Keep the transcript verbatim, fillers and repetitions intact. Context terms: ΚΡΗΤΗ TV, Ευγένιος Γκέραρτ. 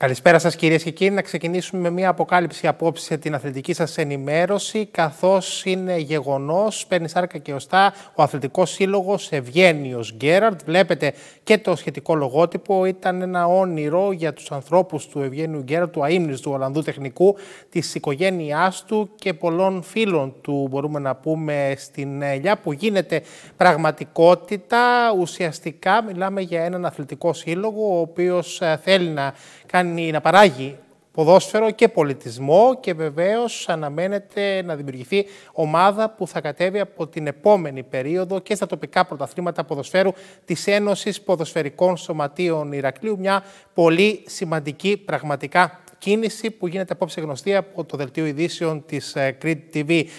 Καλησπέρα σας κυρίες και κύριοι. Να ξεκινήσουμε με μια αποκάλυψη απόψε σε την αθλητική σας ενημέρωση, καθώς είναι γεγονός, παίρνει σάρκα και οστά, ο αθλητικός σύλλογος Ευγένιος Γκέραρτ. Βλέπετε και το σχετικό λογότυπο. Ήταν ένα όνειρο για τους ανθρώπους του Ευγένιου Γκέραρτ, του αείμνηστου Ολλανδού τεχνικού, της οικογένειάς του και πολλών φίλων του, μπορούμε να πούμε, στην Ελιά, που γίνεται πραγματικότητα. Ουσιαστικά μιλάμε για έναν αθλητικό σύλλογο, ο οποίος θέλει να κάνει να παράγει ποδόσφαιρο και πολιτισμό και βεβαίως αναμένεται να δημιουργηθεί ομάδα που θα κατέβει από την επόμενη περίοδο και στα τοπικά πρωταθλήματα ποδοσφαίρου της Ένωσης Ποδοσφαιρικών Σωματείων Ηρακλείου. Μια πολύ σημαντική πραγματικά κίνηση που γίνεται απόψε γνωστή από το δελτίο ειδήσεων της ΚΡΗΤΗ τι βι.